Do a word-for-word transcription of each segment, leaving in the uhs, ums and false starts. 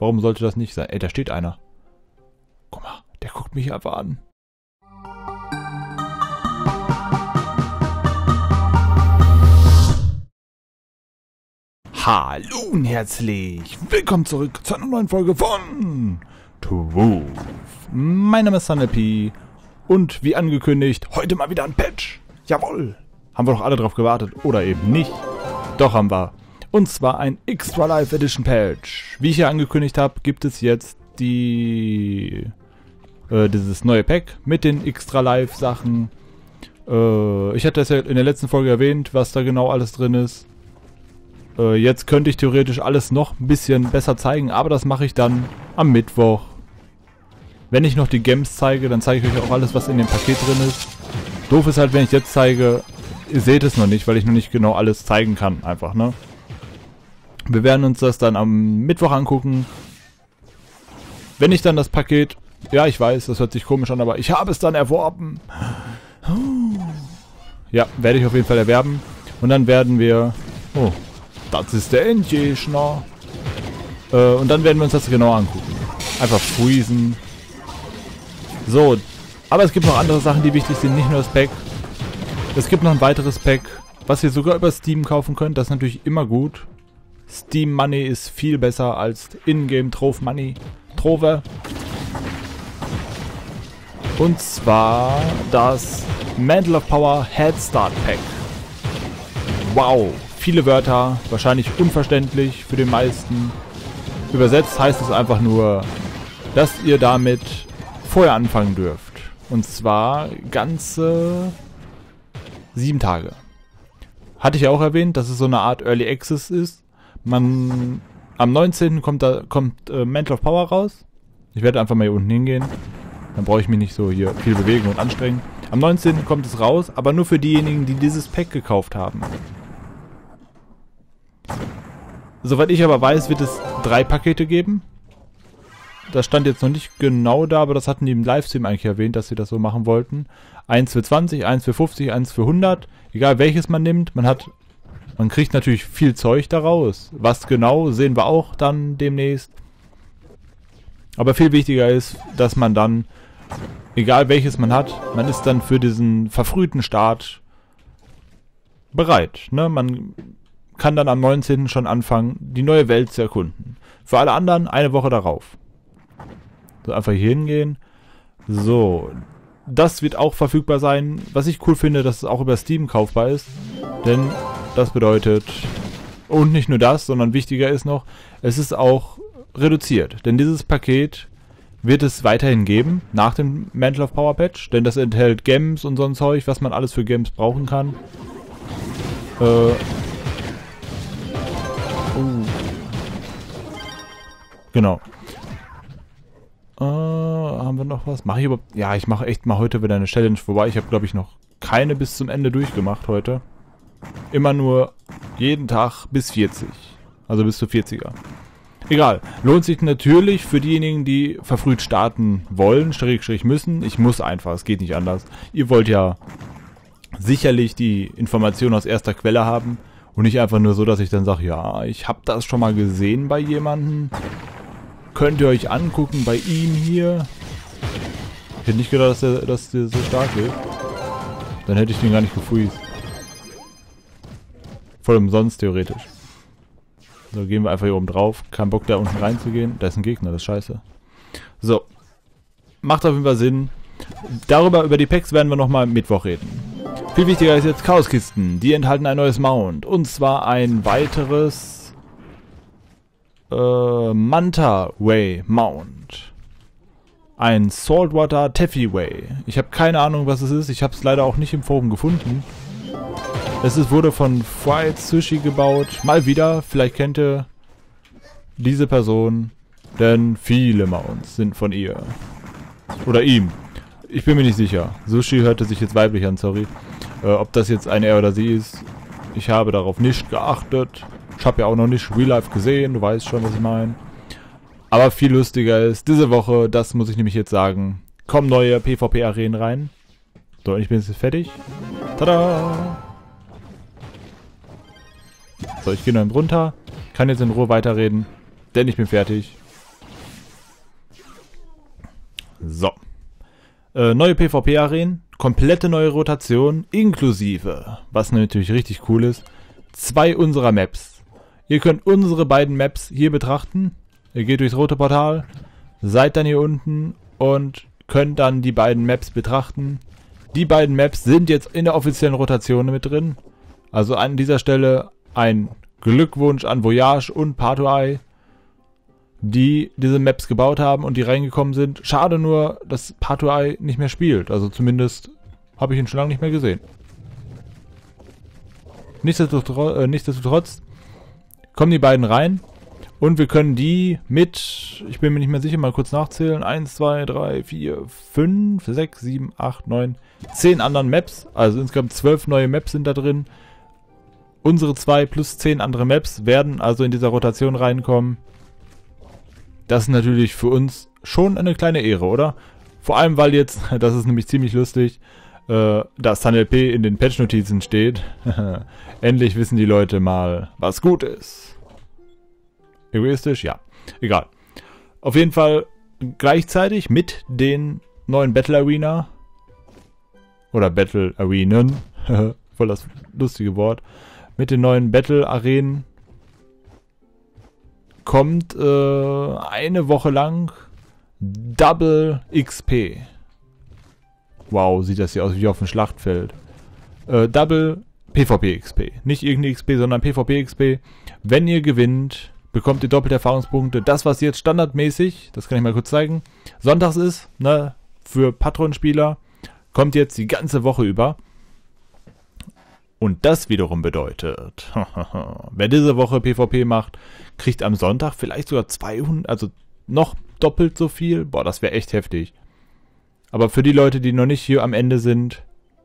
Warum sollte das nicht sein? Ey, da steht einer. Guck mal, der guckt mich einfach an. Hallo und herzlich willkommen zurück zu einer neuen Folge von Trove. Mein Name ist SunLP und wie angekündigt, heute mal wieder ein Patch. Jawohl. Haben wir doch alle drauf gewartet oder eben nicht. Doch haben wir. Und zwar ein Extra-Life-Edition Patch. Wie ich ja angekündigt habe, gibt es jetzt die äh, dieses neue Pack mit den Extra-Life-Sachen. Äh, ich hatte das ja in der letzten Folge erwähnt, was da genau alles drin ist. Äh, jetzt könnte ich theoretisch alles noch ein bisschen besser zeigen, aber das mache ich dann am Mittwoch. Wenn ich noch die Gems zeige, dann zeige ich euch auch alles, was in dem Paket drin ist. Doof ist halt, wenn ich jetzt zeige, ihr seht es noch nicht, weil ich noch nicht genau alles zeigen kann, einfach, ne? Wir werden uns das dann am Mittwoch angucken. Wenn ich dann das Paket... Ja, ich weiß, das hört sich komisch an, aber ich habe es dann erworben. Ja, werde ich auf jeden Fall erwerben. Und dann werden wir... Oh, das ist der Endgegner. Äh, und dann werden wir uns das genau angucken. Einfach freezen. So, aber es gibt noch andere Sachen, die wichtig sind. Nicht nur das Pack. Es gibt noch ein weiteres Pack, was ihr sogar über Steam kaufen könnt. Das ist natürlich immer gut. Steam Money ist viel besser als Ingame Trove Money. Trove. Und zwar das Mantle of Power Head Start Pack. Wow, viele Wörter, wahrscheinlich unverständlich für den meisten. Übersetzt heißt es einfach nur, dass ihr damit vorher anfangen dürft. Und zwar ganze sieben Tage. Hatte ich ja auch erwähnt, dass es so eine Art Early Access ist. Man, am neunzehnten kommt, da, kommt äh, Mantle of Power raus. Ich werde einfach mal hier unten hingehen. Dann brauche ich mich nicht so hier viel bewegen und anstrengen. Am neunzehnten kommt es raus, aber nur für diejenigen, die dieses Pack gekauft haben. Soweit ich aber weiß, wird es drei Pakete geben. Das stand jetzt noch nicht genau da, aber das hatten die im Livestream eigentlich erwähnt, dass sie das so machen wollten. Eins für zwanzig, eins für fünfzig, eins für hundert. Egal welches man nimmt, man hat... Man kriegt natürlich viel Zeug daraus. Was genau, sehen wir auch dann demnächst. Aber viel wichtiger ist, dass man dann, egal welches man hat, man ist dann für diesen verfrühten Start bereit. Ne? Man kann dann am neunzehnten schon anfangen, die neue Welt zu erkunden. Für alle anderen eine Woche darauf. So, einfach hier hingehen. So, das wird auch verfügbar sein. Was ich cool finde, dass es auch über Steam kaufbar ist. Denn... Das bedeutet, und nicht nur das, sondern wichtiger ist noch, es ist auch reduziert. Denn dieses Paket wird es weiterhin geben, nach dem Mantle of Power Patch. Denn das enthält Gems und so ein Zeug, was man alles für Gems brauchen kann. Äh. Oh. Genau. Äh, haben wir noch was? Mache ich überhaupt? Ja, ich mache echt mal heute wieder eine Challenge vorbei. Ich habe, glaube ich, noch keine bis zum Ende durchgemacht heute. Immer nur jeden Tag bis vierzig. Also bis zu vierziger. Egal. Lohnt sich natürlich für diejenigen, die verfrüht starten wollen, schräg, schräg müssen. Ich muss einfach, es geht nicht anders. Ihr wollt ja sicherlich die Informationen aus erster Quelle haben. Und nicht einfach nur so, dass ich dann sage, ja, ich habe das schon mal gesehen bei jemandem. Könnt ihr euch angucken bei ihm hier. Ich hätte nicht gedacht, dass der, dass der so stark ist. Dann hätte ich den gar nicht gefreezt. Voll umsonst, theoretisch. So, gehen wir einfach hier oben drauf. Kein Bock, da unten reinzugehen. Da ist ein Gegner, das ist scheiße. So. Macht auf jeden Fall Sinn. Darüber, über die Packs werden wir nochmal Mittwoch reden. Viel wichtiger ist jetzt Chaoskisten. Die enthalten ein neues Mount. Und zwar ein weiteres äh, Manta Way Mount. Ein Saltwater Taffy Way. Ich habe keine Ahnung, was es ist. Ich habe es leider auch nicht im Forum gefunden. Es ist, wurde von Fright Sushi gebaut. Mal wieder, vielleicht kennt ihr diese Person, denn viele Mounts sind von ihr. Oder ihm. Ich bin mir nicht sicher. Sushi hörte sich jetzt weiblich an, sorry. Äh, ob das jetzt ein er oder sie ist, ich habe darauf nicht geachtet. Ich habe ja auch noch nicht Real Life gesehen, du weißt schon, was ich meine. Aber viel lustiger ist, diese Woche, das muss ich nämlich jetzt sagen, kommen neue PvP-Arenen rein. So, und ich bin jetzt fertig. Tada! So, ich gehe noch runter, kann jetzt in Ruhe weiterreden, denn ich bin fertig. So. Äh, neue PvP-Arenen, komplette neue Rotation, inklusive, was natürlich richtig cool ist, zwei unserer Maps. Ihr könnt unsere beiden Maps hier betrachten. Ihr geht durchs rote Portal, seid dann hier unten und könnt dann die beiden Maps betrachten. Die beiden Maps sind jetzt in der offiziellen Rotation mit drin. Also an dieser Stelle ein Glückwunsch an Voyage und Patuai, die diese Maps gebaut haben und die reingekommen sind. Schade nur, dass Patuai nicht mehr spielt. Also zumindest habe ich ihn schon lange nicht mehr gesehen. Nichtsdestotrotz, äh, nichtsdestotrotz kommen die beiden rein. Und wir können die mit, ich bin mir nicht mehr sicher, mal kurz nachzählen, eins, zwei, drei, vier, fünf, sechs, sieben, acht, neun, zehn anderen Maps, also insgesamt zwölf neue Maps sind da drin. Unsere zwei plus zehn andere Maps werden also in dieser Rotation reinkommen. Das ist natürlich für uns schon eine kleine Ehre, oder? Vor allem, weil jetzt, das ist nämlich ziemlich lustig, äh, dass SunLP in den Patch-Notizen steht. Endlich wissen die Leute mal, was gut ist. Egoistisch? Ja. Egal. Auf jeden Fall gleichzeitig mit den neuen Battle Arena oder Battle Arenen, voll das lustige Wort, mit den neuen Battle Arenen kommt äh, eine Woche lang Double X P. Wow, sieht das hier aus wie auf dem Schlachtfeld. Äh, Double PvP X P. Nicht irgendeine X P, sondern PvP X P. Wenn ihr gewinnt, bekommt ihr doppelte Erfahrungspunkte. Das, was jetzt standardmäßig, das kann ich mal kurz zeigen, sonntags ist, ne, für Patron-Spieler, kommt jetzt die ganze Woche über. Und das wiederum bedeutet, wer diese Woche PvP macht, kriegt am Sonntag vielleicht sogar zweihundert, also noch doppelt so viel. Boah, das wäre echt heftig. Aber für die Leute, die noch nicht hier am Ende sind,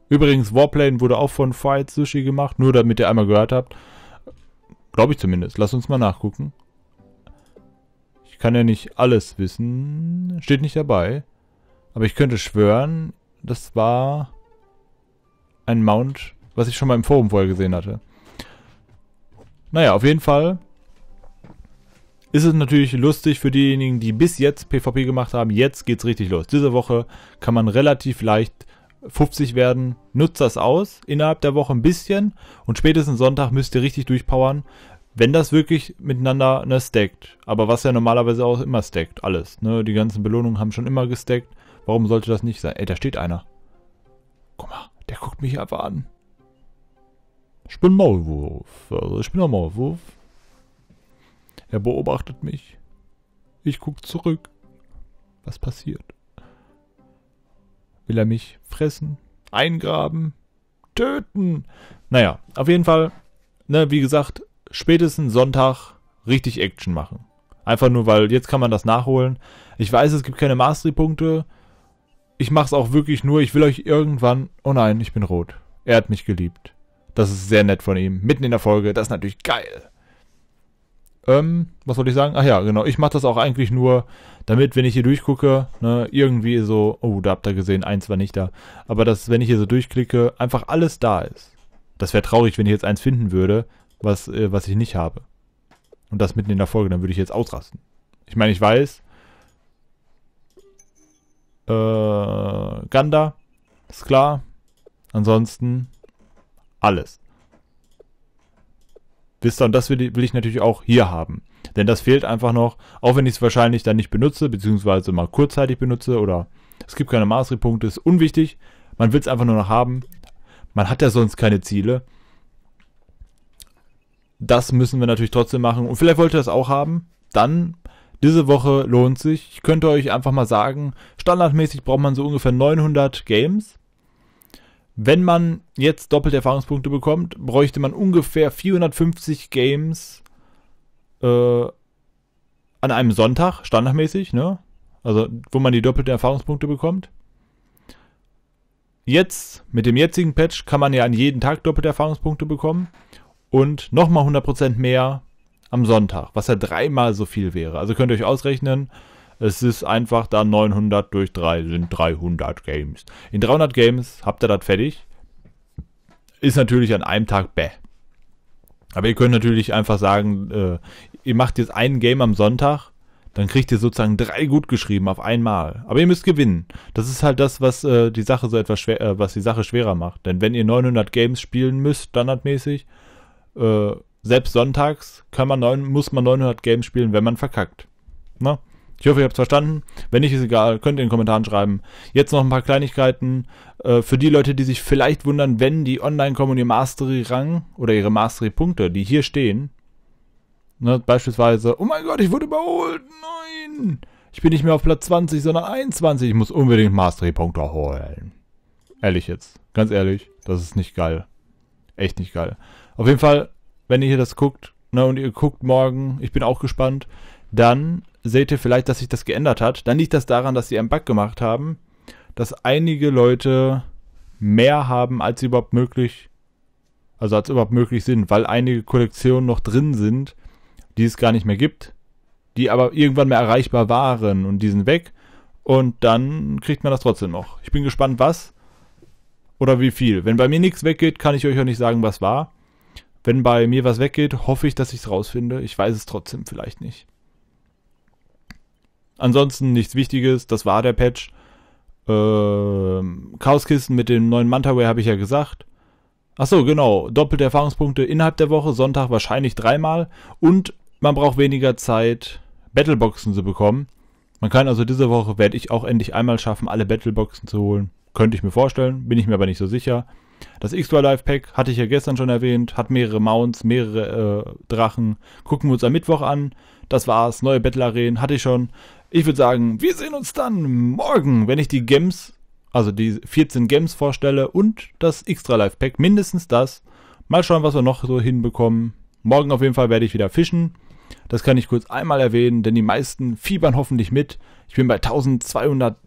übrigens, Warplane wurde auch von Fright Sushi gemacht, nur damit ihr einmal gehört habt. Glaube ich zumindest. Lass uns mal nachgucken. Ich kann ja nicht alles wissen. Steht nicht dabei. Aber ich könnte schwören, das war ein Mount, was ich schon mal im Forum vorher gesehen hatte. Naja, auf jeden Fall ist es natürlich lustig für diejenigen, die bis jetzt PvP gemacht haben. Jetzt geht's richtig los. Diese Woche kann man relativ leicht fünfzig werden, nutzt das aus, innerhalb der Woche ein bisschen und spätestens Sonntag müsst ihr richtig durchpowern, wenn das wirklich miteinander, ne, stackt. Aber was ja normalerweise auch immer stackt, alles, ne, die ganzen Belohnungen haben schon immer gestackt, warum sollte das nicht sein? Ey, da steht einer. Guck mal, der guckt mich einfach an. Ich bin Maulwurf, also ich bin ein Maulwurf. Er beobachtet mich. Ich gucke zurück. Was passiert? Will er mich fressen, eingraben, töten? Naja, auf jeden Fall, ne, wie gesagt, spätestens Sonntag richtig Action machen. Einfach nur, weil jetzt kann man das nachholen. Ich weiß, es gibt keine Mastery-Punkte. Ich mache es auch wirklich nur, ich will euch irgendwann... Oh nein, ich bin rot. Er hat mich geliebt. Das ist sehr nett von ihm. Mitten in der Folge, das ist natürlich geil. Ähm, was wollte ich sagen? Ach ja, genau. Ich mache das auch eigentlich nur, damit, wenn ich hier durchgucke, ne, irgendwie so, oh, da habt ihr gesehen, eins war nicht da. Aber dass, wenn ich hier so durchklicke, einfach alles da ist. Das wäre traurig, wenn ich jetzt eins finden würde, was, äh, was ich nicht habe. Und das mitten in der Folge, dann würde ich jetzt ausrasten. Ich meine, ich weiß, äh, Ganda, ist klar. Ansonsten alles. Wisst ihr, und das will ich natürlich auch hier haben. Denn das fehlt einfach noch, auch wenn ich es wahrscheinlich dann nicht benutze, beziehungsweise mal kurzzeitig benutze oder es gibt keine Mastery-Punkte, ist unwichtig. Man will es einfach nur noch haben. Man hat ja sonst keine Ziele. Das müssen wir natürlich trotzdem machen. Und vielleicht wollt ihr das auch haben. Dann, diese Woche lohnt sich. Ich könnte euch einfach mal sagen, standardmäßig braucht man so ungefähr neunhundert Games. Wenn man jetzt doppelte Erfahrungspunkte bekommt, bräuchte man ungefähr vierhundertfünfzig Games äh, an einem Sonntag, standardmäßig, ne? Also, wo man die doppelten Erfahrungspunkte bekommt. Jetzt, mit dem jetzigen Patch, kann man ja an jeden Tag doppelte Erfahrungspunkte bekommen und nochmal hundert Prozent mehr am Sonntag, was ja dreimal so viel wäre. Also könnt ihr euch ausrechnen, es ist einfach da neunhundert durch drei sind dreihundert Games. In dreihundert Games habt ihr das fertig. Ist natürlich an einem Tag bäh. Aber ihr könnt natürlich einfach sagen, äh, ihr macht jetzt einen Game am Sonntag, Dann kriegt ihr sozusagen drei gut geschrieben auf einmal. Aber ihr müsst gewinnen. Das ist halt das, was äh, die Sache so etwas schwer, äh, was die Sache schwerer macht. Denn wenn ihr neunhundert Games spielen müsst, standardmäßig, äh, selbst sonntags kann man neun, muss man neunhundert Games spielen, wenn man verkackt. Na? Ich hoffe, ihr habt es verstanden. Wenn nicht, ist egal. Könnt ihr in den Kommentaren schreiben. Jetzt noch ein paar Kleinigkeiten. Äh, für die Leute, die sich vielleicht wundern, wenn die online kommen und ihr Mastery-Rang oder ihre Mastery-Punkte, die hier stehen, ne, beispielsweise, oh mein Gott, ich wurde überholt, nein, ich bin nicht mehr auf Platz zwanzig, sondern einundzwanzig, ich muss unbedingt Mastery-Punkte holen. Ehrlich jetzt, ganz ehrlich, das ist nicht geil. Echt nicht geil. Auf jeden Fall, wenn ihr hier das guckt, ne, und ihr guckt morgen, ich bin auch gespannt, dann seht ihr vielleicht, dass sich das geändert hat. Dann liegt das daran, dass sie einen Bug gemacht haben, dass einige Leute mehr haben, als sie überhaupt möglich, also als überhaupt möglich sind, weil einige Kollektionen noch drin sind, die es gar nicht mehr gibt, die aber irgendwann mehr erreichbar waren und die sind weg und dann kriegt man das trotzdem noch. Ich bin gespannt, was oder wie viel. Wenn bei mir nichts weggeht, kann ich euch auch nicht sagen, was war. Wenn bei mir was weggeht, hoffe ich, dass ich es rausfinde. Ich weiß es trotzdem vielleicht nicht. Ansonsten nichts Wichtiges, das war der Patch. Ähm, Chaoskisten mit dem neuen Manta Way habe ich ja gesagt. Achso, genau, doppelte Erfahrungspunkte innerhalb der Woche, Sonntag wahrscheinlich dreimal und man braucht weniger Zeit, Battleboxen zu bekommen. Man kann also diese Woche, werde ich auch endlich einmal schaffen, alle Battleboxen zu holen. Könnte ich mir vorstellen, bin ich mir aber nicht so sicher. Das Extra-Life-Pack hatte ich ja gestern schon erwähnt, hat mehrere Mounts, mehrere äh, Drachen. Gucken wir uns am Mittwoch an. Das war's, neue Battle-Arenen hatte ich schon. Ich würde sagen, wir sehen uns dann morgen, wenn ich die Gems, also die vierzehn Gems vorstelle und das Extra-Life-Pack, mindestens das. Mal schauen, was wir noch so hinbekommen. Morgen auf jeden Fall werde ich wieder fischen. Das kann ich kurz einmal erwähnen, denn die meisten fiebern hoffentlich mit. Ich bin bei eintausendzweihundert,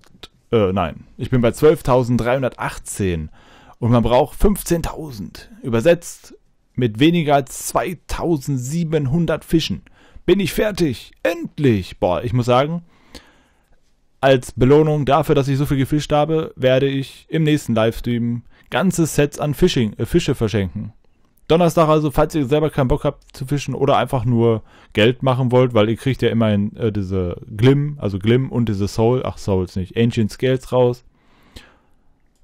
äh, nein, ich bin bei zwölftausenddreihundertachtzehn und man braucht fünfzehntausend. Übersetzt mit weniger als zweitausendsiebenhundert Fischen. Bin ich fertig? Endlich! Boah, ich muss sagen, als Belohnung dafür, dass ich so viel gefischt habe, werde ich im nächsten Livestream ganze Sets an Fishing, äh, Fische verschenken. Donnerstag also, falls ihr selber keinen Bock habt zu fischen oder einfach nur Geld machen wollt, weil ihr kriegt ja immerhin äh, diese Glimm, also Glimm und diese Soul, ach Souls nicht, Ancient Scales raus.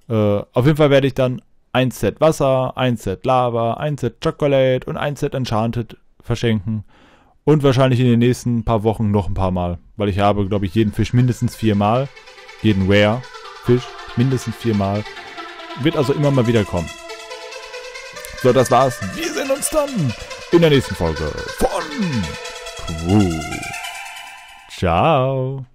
Äh, auf jeden Fall werde ich dann ein Set Wasser, ein Set Lava, ein Set Chocolate und ein Set Enchanted verschenken. Und wahrscheinlich in den nächsten paar Wochen noch ein paar Mal. Weil ich habe, glaube ich, jeden Fisch mindestens viermal. Jeden Rare-Fisch mindestens viermal. Wird also immer mal wieder kommen. So, das war's. Wir sehen uns dann in der nächsten Folge von Trove. Ciao.